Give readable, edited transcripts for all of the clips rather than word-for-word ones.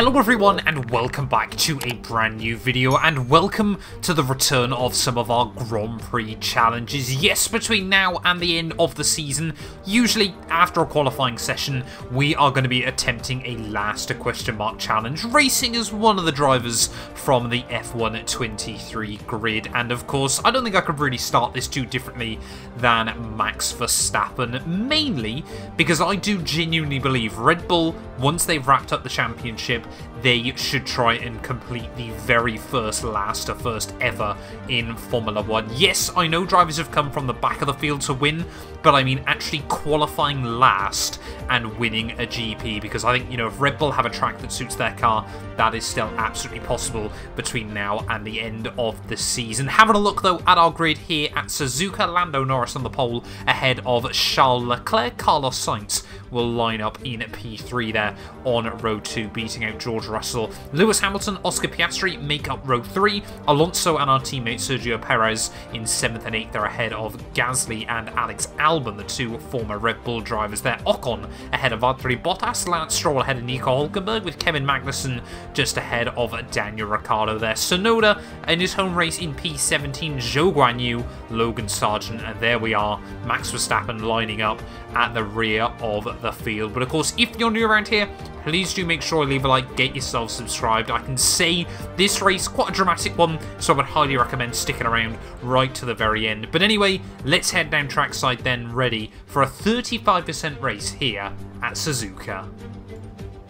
Hello everyone and welcome back to a brand new video, and welcome to the return of some of our Grand Prix challenges. Yes, between now and the end of the season, usually after a qualifying session, we are going to be attempting a last question mark challenge, racing as one of the drivers from the F1 23 grid. And of course, I don't think I could really start this too differently than Max Verstappen, mainly because I do genuinely believe Red Bull, once they've wrapped up the championship, they should try and complete the very first last or first ever in Formula 1. Yes, I know drivers have come from the back of the field to win, but I mean actually qualifying last and winning a GP, because I think, you know, if Red Bull have a track that suits their car, that is still absolutely possible between now and the end of the season. Having a look though at our grid here at Suzuka, Lando Norris on the pole ahead of Charles Leclerc. Carlos Sainz will line up in P3 there on row 2, beating out George Russell. Lewis Hamilton, Oscar Piastri make up row 3. Alonso and our teammate Sergio Perez in 7th and 8th. They're ahead of Gasly and Alex Albon, the two former Red Bull drivers there. Ocon ahead of Valtteri Bottas. Lance Stroll ahead of Nico Hülkenberg, with Kevin Magnussen just ahead of Daniel Ricciardo there. Tsunoda in his home race in P17. Zhou Guanyu, Logan Sargeant, and there we are. Max Verstappen lining up at the rear of the field. But of course, if you're new around here, please do make sure you leave a like, get yourself subscribed. I can say this race, quite a dramatic one, so I would highly recommend sticking around right to the very end. But anyway, let's head down trackside then, ready for a 35% race here at Suzuka.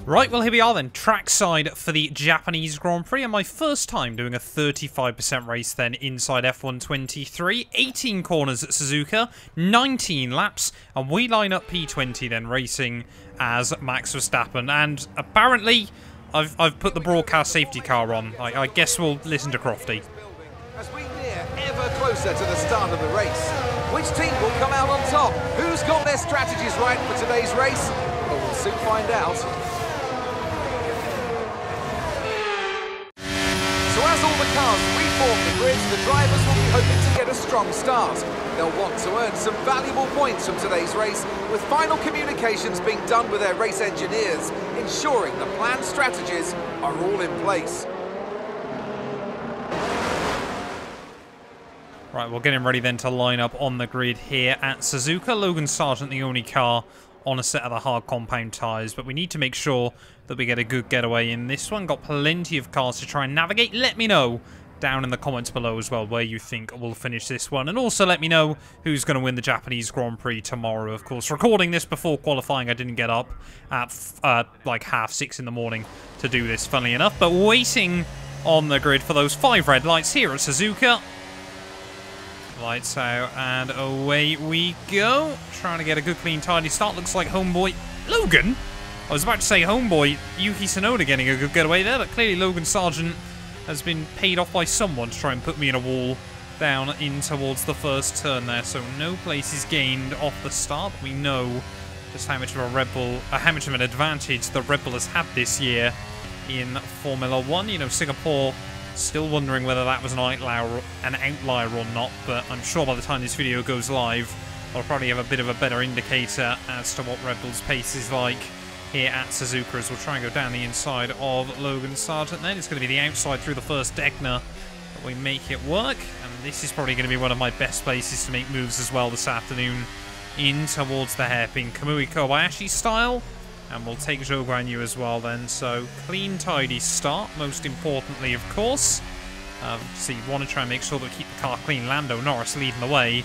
Right, well here we are then, trackside for the Japanese Grand Prix, and my first time doing a 35% race then inside F1 23, 18 corners at Suzuka, 19 laps, and we line up P20 then, racing as Max Verstappen. And apparently I've put the broadcast safety car on. I guess we'll listen to Crofty. As we near ever closer to the start of the race, which team will come out on top? Who's got their strategies right for today's race? Well, we'll soon find out. So as all the cars reform the grids, the drivers will be hoping to get a strong start. They'll want to earn some valuable points from today's race, with final communications being done with their race engineers, ensuring the planned strategies are all in place. Right, we're getting ready then to line up on the grid here at Suzuka. Logan Sargeant, the only car on a set of the hard compound tyres, but we need to make sure that we get a good getaway in this one. Got plenty of cars to try and navigate. Let me know down in the comments below as well where you think we'll finish this one, and also let me know who's going to win the Japanese Grand Prix tomorrow. Of course, recording this before qualifying, I didn't get up at like 6:30 in the morning to do this, funnily enough, but waiting on the grid for those 5 red lights here at Suzuka. Lights out and away we go. Trying to get a good clean tidy start. Looks like homeboy Logan, I was about to say homeboy Yuki Tsunoda, getting a good getaway there, but clearly Logan Sargeant has been paid off by someone to try and put me in a wall down in towards the first turn there. So no place is gained off the start. We know just how much of a Red Bull, how much of an advantage the Red Bull has had this year in Formula 1. You know, Singapore, still wondering whether that was an outlier or not, but I'm sure by the time this video goes live, I'll probably have a bit of a better indicator as to what Red Bull's pace is like here at Suzuka, as we'll try and go down the inside of Logan Sargeant. Then it's going to be the outside through the first Degner that we make it work, and this is probably going to be one of my best places to make moves as well this afternoon, in towards the hairpin, Kamui Kobayashi style, and we'll take Zhou Guanyu as well then. So clean, tidy start, most importantly, of course. So you want to try and make sure that we keep the car clean. Lando Norris leading the way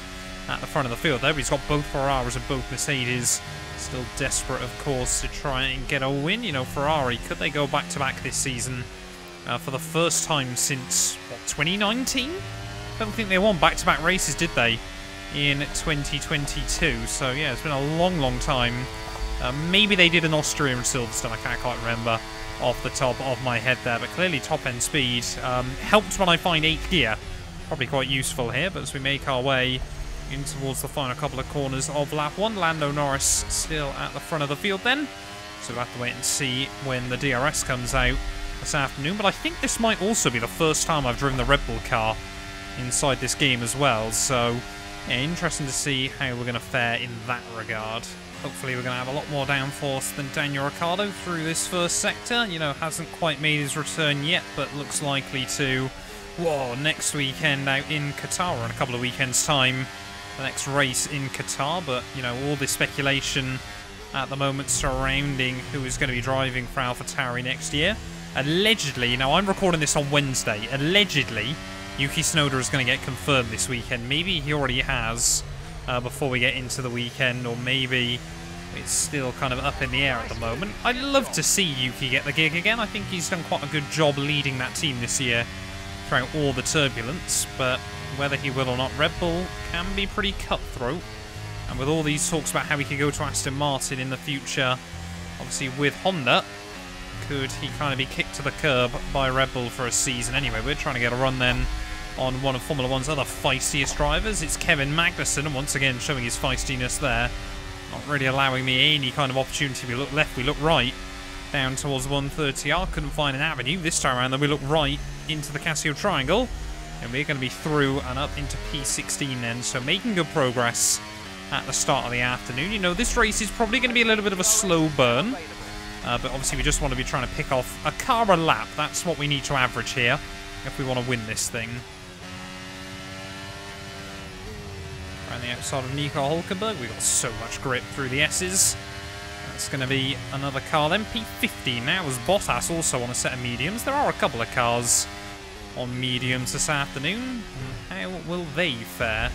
at the front of the field there. He's got both Ferraris and both Mercedes. Still desperate, of course, to try and get a win. You know, Ferrari, could they go back-to-back this season for the first time since, what, 2019? I don't think they won back-to-back races, did they, in 2022? So, yeah, it's been a long, long time. Maybe they did an Austrian Silverstone, I can't quite remember off the top of my head there, but clearly top-end speed helped when I find 8th gear. Probably quite useful here, but as we make our way in towards the final couple of corners of lap 1, Lando Norris still at the front of the field then, so we'll have to wait and see when the DRS comes out this afternoon. But I think this might also be the first time I've driven the Red Bull car inside this game as well, so yeah, interesting to see how we're going to fare in that regard. Hopefully we're going to have a lot more downforce than Daniel Ricciardo through this first sector. You know, hasn't quite made his return yet, but looks likely to. Whoa, next weekend out in Qatar, or in a couple of weekends' time, the next race in Qatar. But, you know, all this speculation at the moment surrounding who is going to be driving for AlphaTauri next year. Allegedly, now I'm recording this on Wednesday, allegedly Yuki Tsunoda is going to get confirmed this weekend. Maybe he already has before we get into the weekend, or maybe it's still kind of up in the air at the moment. I'd love to see Yuki get the gig again. I think he's done quite a good job leading that team this year throughout all the turbulence, but whether he will or not, Red Bull can be pretty cutthroat. And with all these talks about how he could go to Aston Martin in the future, obviously with Honda, could he kind of be kicked to the curb by Red Bull for a season? Anyway, we're trying to get a run then on one of Formula 1's other feistiest drivers. It's Kevin Magnussen, and once again showing his feistiness there. Not really allowing me any kind of opportunity. We look left, we look right, down towards 130R. Couldn't find an avenue. This time around, then we look right into the Casio Triangle, and we're going to be through and up into P16 then. So making good progress at the start of the afternoon. You know, this race is probably going to be a little bit of a slow burn, but obviously we just want to be trying to pick off a car a lap. That's what we need to average here if we want to win this thing. Around the outside of Nico Hülkenberg, we've got so much grip through the S's. That's going to be another car then. P15 now is Bottas, also on a set of mediums. There are a couple of cars on mediums this afternoon. How will they fare?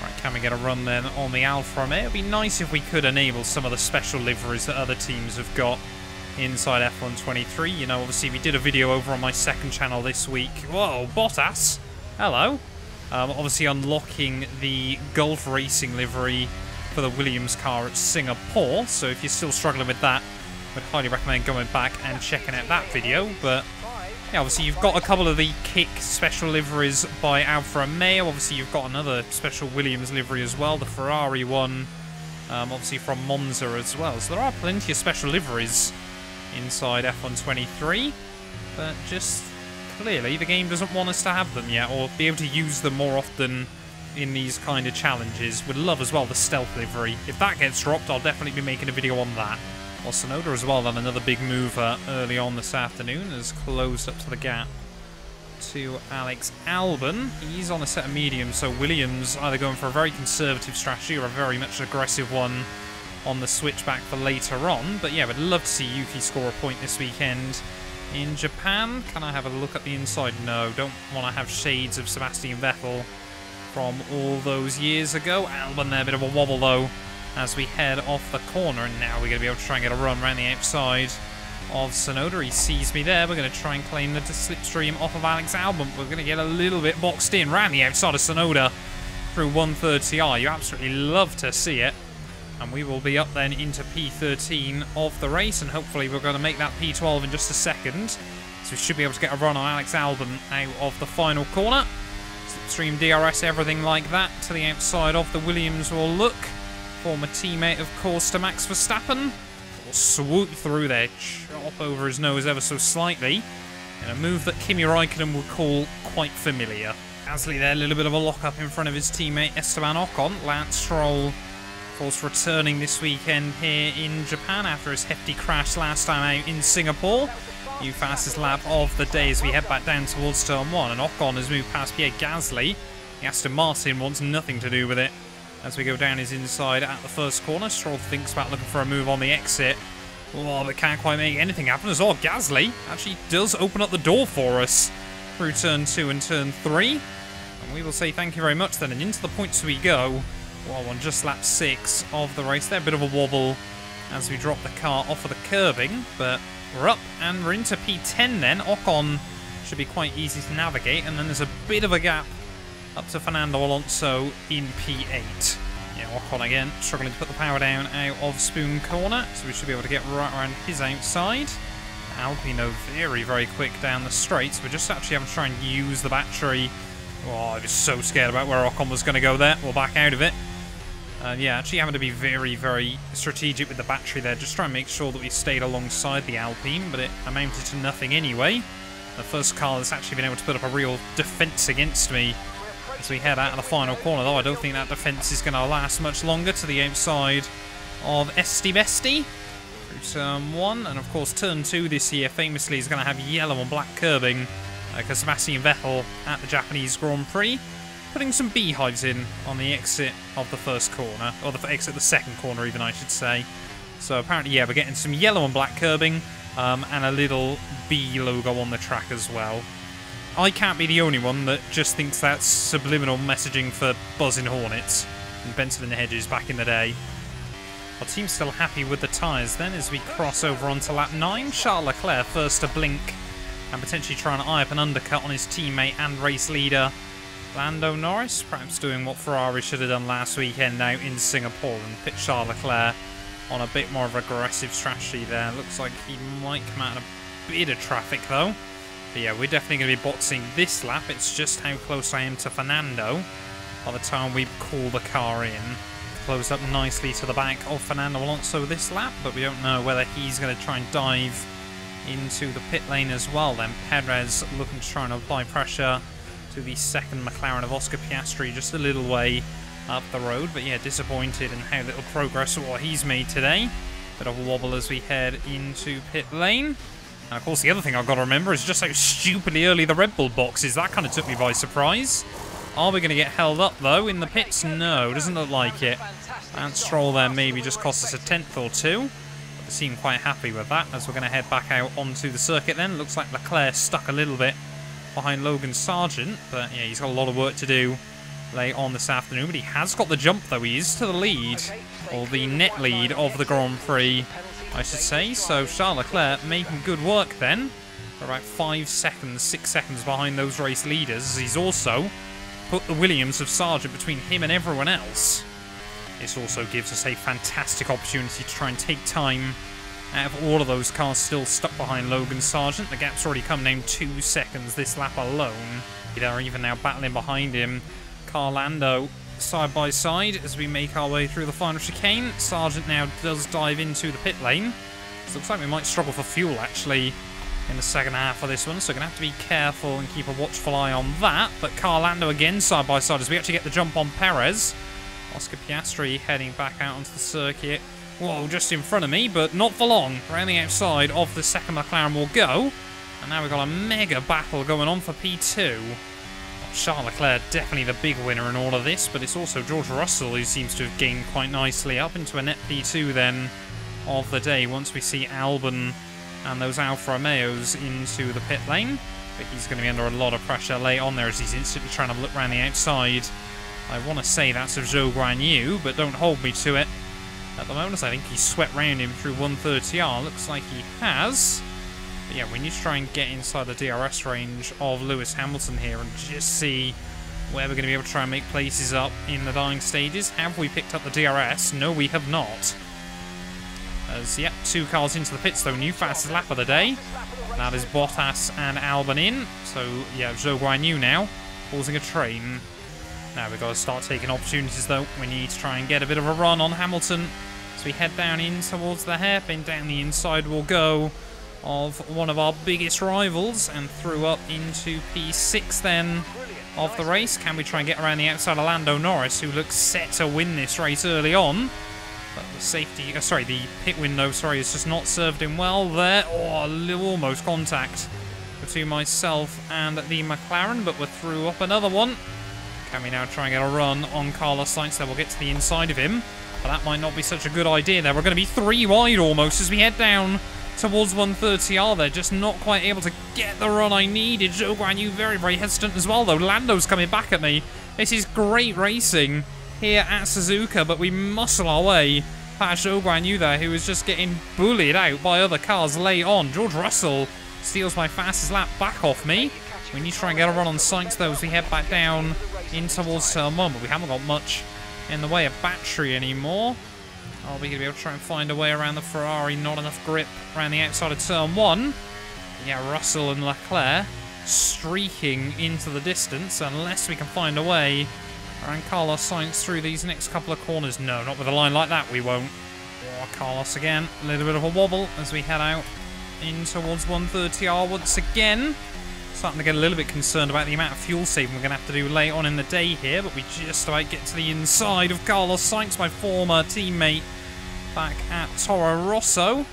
Right, can we get a run then on the Alfa Romeo? It would be nice if we could enable some of the special liveries that other teams have got inside F1 23. You know, obviously we did a video over on my second channel this week. Whoa, Bottas! Hello! Obviously unlocking the Golf Racing livery for the Williams car at Singapore. So if you're still struggling with that, I would highly recommend going back and checking out that video. But yeah, obviously you've got a couple of the Kick special liveries by Alfa Romeo. Obviously you've got another special Williams livery as well, the Ferrari one, obviously from Monza as well. So there are plenty of special liveries inside F123, but just clearly the game doesn't want us to have them yet, or be able to use them more often in these kind of challenges. Would love as well the stealth livery. If that gets dropped, I'll definitely be making a video on that. Well, Tsunoda as well, then another big mover early on this afternoon, has closed up to the gap to Alex Albon. He's on a set of mediums, so Williams either going for a very conservative strategy or a very much aggressive one on the switchback for later on. But yeah, we'd love to see Yuki score a point this weekend in Japan. Can I have a look at the inside? No, don't want to have shades of Sebastian Vettel from all those years ago. Albon there, a bit of a wobble though, as we head off the corner, and now we're going to be able to try and get a run around the outside of Tsunoda. He sees me there. We're going to try and claim the slipstream off of Alex Albon. We're going to get a little bit boxed in around the outside of Tsunoda through 130R. You absolutely love to see it. And we will be up then into P13 of the race, and hopefully we're going to make that P12 in just a second. So we should be able to get a run on Alex Albon out of the final corner. Slipstream, DRS, everything like that to the outside of the Williams will look. Former teammate, of course, to Max Verstappen. Little swoop through there, chop over his nose ever so slightly, in a move that Kimi Räikkönen would call quite familiar. Gasly there, a little bit of a lock-up in front of his teammate Esteban Ocon. Lance Stroll, of course, returning this weekend here in Japan after his hefty crash last time out in Singapore. New fastest lap of the day as we head back down towards Turn 1, and Ocon has moved past Pierre Gasly. The Aston Martin wants nothing to do with it. As we go down his inside at the first corner, Stroll thinks about looking for a move on the exit. Oh, but can't quite make anything happen as well. Gasly actually does open up the door for us through Turn 2 and Turn 3. And we will say thank you very much then, and into the points we go. Well, on just lap 6 of the race there, a bit of a wobble as we drop the car off of the curbing. But we're up and we're into P10 then. Ocon should be quite easy to navigate, and then there's a bit of a gap up to Fernando Alonso in P8. Yeah, Ocon again, struggling to put the power down out of Spoon Corner, so we should be able to get right around his outside. Alpino very, very quick down the straights. We're just actually having to try and use the battery. Oh, I was so scared about where Ocon was going to go there. We'll back out of it. Yeah, actually having to be very, very strategic with the battery there, just trying to make sure that we stayed alongside the Alpine, but it amounted to nothing anyway. The first car that's actually been able to put up a real defence against me as we head out of the final corner, though I don't think that defence is going to last much longer. To the outside of Esti Besti through turn one. And of course, turn two this year famously is going to have yellow and black curbing because Sebastian Vettel at the Japanese Grand Prix putting some beehives in on the exit of the first corner, or the exit of the second corner even, I should say. So apparently, yeah, we're getting some yellow and black curbing and a little bee logo on the track as well. I can't be the only one that just thinks that's subliminal messaging for buzzing hornets and Benson and Hedges back in the day. Our team's still happy with the tyres then as we cross over onto lap 9. Charles Leclerc first to blink and potentially try and eye up an undercut on his teammate and race leader Lando Norris, perhaps doing what Ferrari should have done last weekend now in Singapore and pit Charles Leclerc on a bit more of an aggressive strategy there. Looks like he might come out of a bit of traffic though. But yeah, we're definitely going to be boxing this lap. It's just how close I am to Fernando by the time we call the car in. Close up nicely to the back of Fernando Alonso this lap, but we don't know whether he's going to try and dive into the pit lane as well. Then Perez looking to try and apply pressure to the second McLaren of Oscar Piastri just a little way up the road. But yeah, disappointed in how little progress what he's made today. Bit of a wobble as we head into pit lane. And of course, the other thing I've got to remember is just how stupidly early the Red Bull box is. That kind of took me by surprise. Are we going to get held up, though, in the pits? No, doesn't look like it. Lance Stroll there maybe just cost us a tenth or two. But they seem quite happy with that as we're going to head back out onto the circuit then. Looks like Leclerc stuck a little bit behind Logan Sargeant, but yeah, he's got a lot of work to do late on this afternoon. But he has got the jump, though. He is to the lead, or the net lead of the Grand Prix, I should say. So Charles Leclerc making good work then. We're about 5 seconds, 6 seconds behind those race leaders. He's also put the Williams of Sargeant between him and everyone else. This also gives us a fantastic opportunity to try and take time out of all of those cars still stuck behind Logan Sargeant. The gap's already come down 2 seconds this lap alone. They're even now battling behind him. Carlando side by side as we make our way through the final chicane. Sargeant now does dive into the pit lane. So looks like we might struggle for fuel actually in the second half of this one, so we're going to have to be careful and keep a watchful eye on that. But Carlando again side by side as we actually get the jump on Perez. Oscar Piastri heading back out onto the circuit. Whoa, just in front of me, but not for long. Around the outside of the second McLaren will go. And now we've got a mega battle going on for P2. Charles Leclerc definitely the big winner in all of this, but it's also George Russell who seems to have gained quite nicely up into a net P2 then of the day once we see Albon and those Alfa Romeos into the pit lane. But he's going to be under a lot of pressure late on there as he's instantly trying to look around the outside. I want to say that's of Zhou Guanyu, but don't hold me to it at the moment, as I think he swept round him through 130R. Looks like he has. But yeah, we need to try and get inside the DRS range of Lewis Hamilton here and just see where we're going to be able to try and make places up in the dying stages. Have we picked up the DRS? No, we have not. As, yep, two cars into the pits, though. New fastest lap of the day. That is Bottas and Albon in. So, yeah, Zhou Guanyu now causing a train. Now we've got to start taking opportunities, though. We need to try and get a bit of a run on Hamilton. So we head down in towards the hairpin. Down the inside will go of one of our biggest rivals and threw up into P6 then of the race. Can we try and get around the outside of Lando Norris, who looks set to win this race early on? But the safety, the pit window, has just not served him well there. Oh, almost contact between myself and the McLaren, but we're through up another one. Can we now try and get a run on Carlos Sainz? Then we'll get to the inside of him, but that might not be such a good idea there. We're going to be three wide almost as we head down towards 130R there. Just not quite able to get the run I needed. Zhou Guanyu very, very hesitant as well, though. Lando's coming back at me. This is great racing here at Suzuka, but we muscle our way past Zhou Guanyu there, who is just getting bullied out by other cars late on. George Russell steals my fastest lap back off me. We need to try and get a run on Sainz, though, as we head back down in towards turn one, but we haven't got much in the way of battery anymore. Are we going to be able to try and find a way around the Ferrari? Not enough grip around the outside of turn one. Yeah, Russell and Leclerc streaking into the distance, unless we can find a way around Carlos Sainz through these next couple of corners. No, not with a line like that, we won't. Oh, Carlos again, a little bit of a wobble as we head out in towards 130R once again. Starting to get a little bit concerned about the amount of fuel saving we're going to have to do late on in the day here, but we just about get to the inside of Carlos Sainz, my former teammate back at Toro Rosso. Can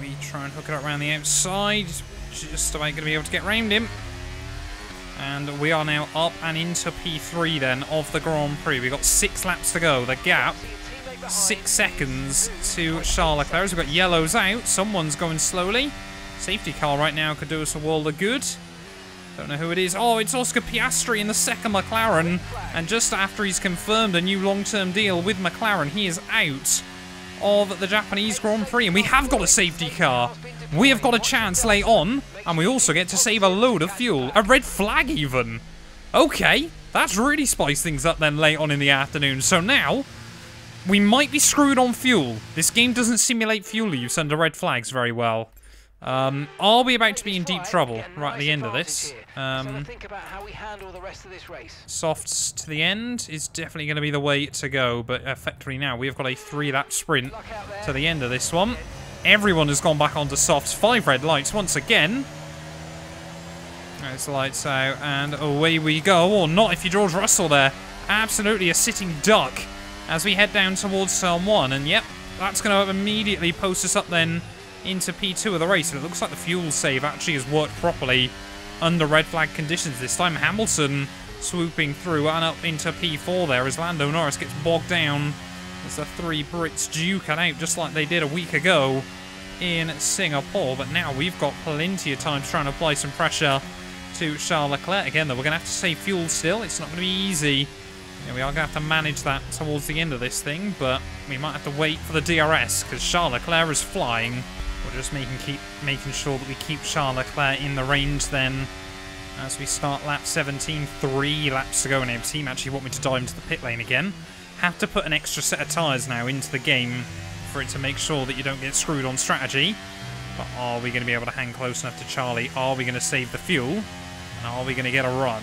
we try and hook it up around the outside? Just about going to be able to get round him. And we are now up and into P3 then of the Grand Prix. We've got 6 laps to go. The gap, 6 seconds to Charles Leclerc. We've got yellows out. Someone's going slowly. Safety car right now could do us a world of good. Don't know who it is. Oh, it's Oscar Piastri in the second McLaren. And just after he's confirmed a new long-term deal with McLaren, he is out of the Japanese Grand Prix. And we have got a safety car. We have got a chance late on. And we also get to save a load of fuel. A red flag even. Okay. That's really spiced things up then late on in the afternoon. So now, we might be screwed on fuel. This game doesn't simulate fuel use under red flags very well. Are we about to be in deep trouble right at the end of this? Softs to the end is definitely going to be the way to go, but effectively now we've got a 3-lap sprint to the end of this one. Everyone has gone back onto softs. 5 red lights once again. Those lights out, and away we go. Or not if you George Russell there. Absolutely a sitting duck as we head down towards turn 1, and yep, that's going to immediately post us up then into P2 of the race, and it looks like the fuel save actually has worked properly under red flag conditions this time. Hamilton swooping through and up into P4 there as Lando Norris gets bogged down as the 3 Brits duke it out just like they did a week ago in Singapore. But now we've got plenty of time trying to apply some pressure to Charles Leclerc. Again though, we're going to have to save fuel still. It's not going to be easy. Yeah, we are going to have to manage that towards the end of this thing, but we might have to wait for the DRS because Charles Leclerc is flying. We're just making sure that we keep Charles Leclerc in the range then as we start lap 17. 3 laps to go, and our team actually want me to dive into the pit lane again. Have to put an extra set of tyres now into the game for it to make sure that you don't get screwed on strategy. But are we going to be able to hang close enough to Charlie? Are we going to save the fuel? And are we going to get a run?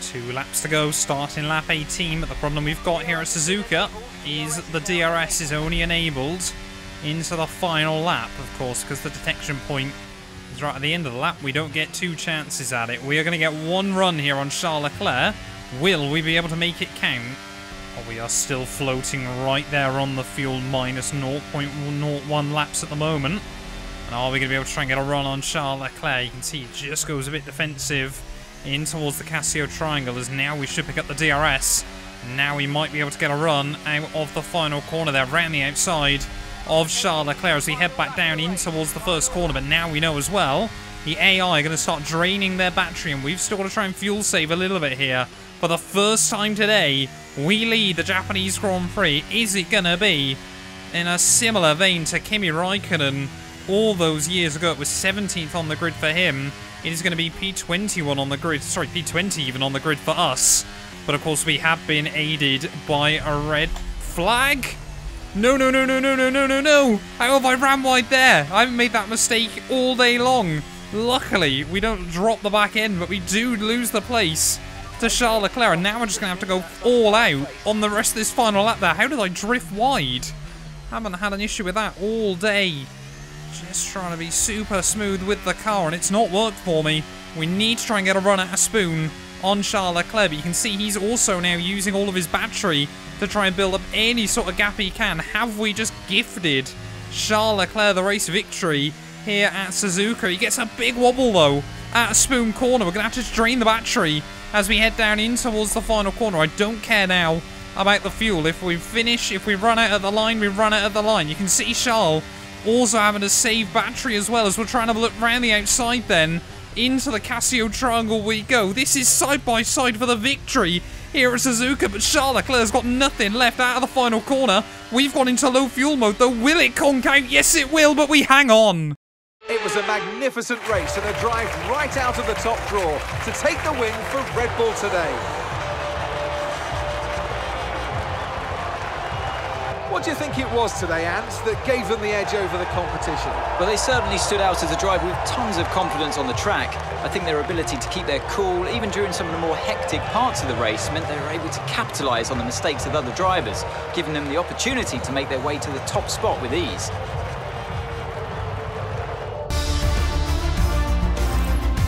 2 laps to go, starting lap 18. But the problem we've got here at Suzuka is the DRS is only enabled into the final lap, of course, because the detection point is right at the end of the lap. We don't get 2 chances at it. We are going to get 1 run here on Charles Leclerc. Will we be able to make it count? Oh, we are still floating right there on the fuel, minus 0.01 laps at the moment. And are we going to be able to try and get a run on Charles Leclerc? You can see he just goes a bit defensive in towards the Casio triangle, as now we should pick up the DRS. Now we might be able to get a run out of the final corner there, around the outside of Charles Leclerc as we head back down in towards the first corner. But now we know as well, the AI are going to start draining their battery, and we've still got to try and fuel save a little bit here. For the first time today, we lead the Japanese Grand Prix. Is it going to be in a similar vein to Kimi Räikkönen all those years ago? It was 17th on the grid for him. It is going to be P21 on the grid, sorry, P20 even on the grid for us. But of course we have been aided by a red flag. No. How have I ran wide there? I haven't made that mistake all day long. Luckily, we don't drop the back end, but we do lose the place to Charles Leclerc. And now we're just going to have to go all out on the rest of this final lap there. How did I drift wide? Haven't had an issue with that all day. Just trying to be super smooth with the car, and it's not worked for me. We need to try and get a run at a spoon on Charles Leclerc, but you can see he's also now using all of his battery to try and build up any sort of gap he can. Have we just gifted Charles Leclerc the race victory here at Suzuka? He gets a big wobble though at a spoon corner. We're going to have to drain the battery as we head down in towards the final corner. I don't care now about the fuel. If we run out of the line, we run out of the line. You can see Charles also having to save battery as well, as we're trying to look around the outside then. Into the Casio triangle we go. This is side by side for the victory here at Suzuka, but Charles Leclerc's got nothing left out of the final corner. We've gone into low fuel mode though. Will it conk out? Yes it will, but we hang on. It was a magnificent race and a drive right out of the top draw to take the win for Red Bull today. What do you think it was today, Ants, that gave them the edge over the competition? Well, they certainly stood out as a driver with tons of confidence on the track. I think their ability to keep their cool, even during some of the more hectic parts of the race, meant they were able to capitalise on the mistakes of other drivers, giving them the opportunity to make their way to the top spot with ease.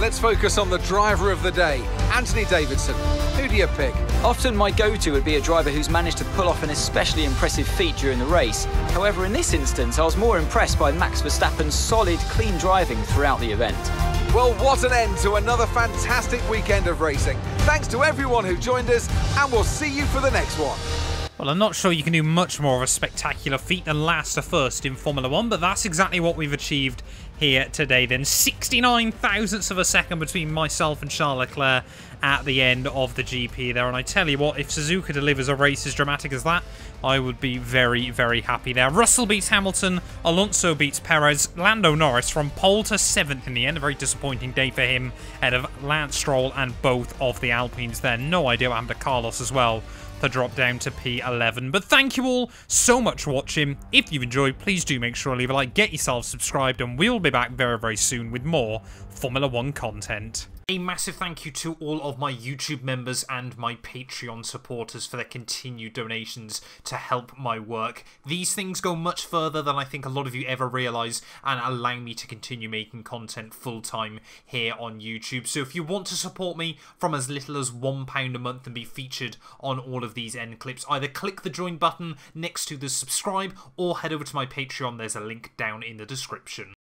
let's focus on the driver of the day, Anthony Davidson. Who do you pick? Often my go-to would be a driver who's managed to pull off an especially impressive feat during the race. However, in this instance, I was more impressed by Max Verstappen's solid, clean driving throughout the event. Well, what an end to another fantastic weekend of racing. Thanks to everyone who joined us, and we'll see you for the next one. Well, I'm not sure you can do much more of a spectacular feat than last or first in Formula 1, but that's exactly what we've achieved here today then. 69 thousandths of a second between myself and Charles Leclerc at the end of the GP there. And I tell you what, if Suzuka delivers a race as dramatic as that, I would be very, very happy there. Russell beats Hamilton, Alonso beats Perez, Lando Norris from pole to 7th in the end. A very disappointing day for him, ahead of Lance Stroll and both of the Alpines there. No idea what happened to Carlos as well, to drop down to P11. But thank you all so much for watching. If you've enjoyed, please do make sure to leave a like, get yourselves subscribed, and we'll be back very, very soon with more Formula 1 content. A massive thank you to all of my YouTube members and my Patreon supporters for their continued donations to help my work. These things go much further than I think a lot of you ever realise and allow me to continue making content full time here on YouTube. So if you want to support me from as little as £1 a month and be featured on all of these end clips, either click the join button next to the subscribe or head over to my Patreon. There's a link down in the description.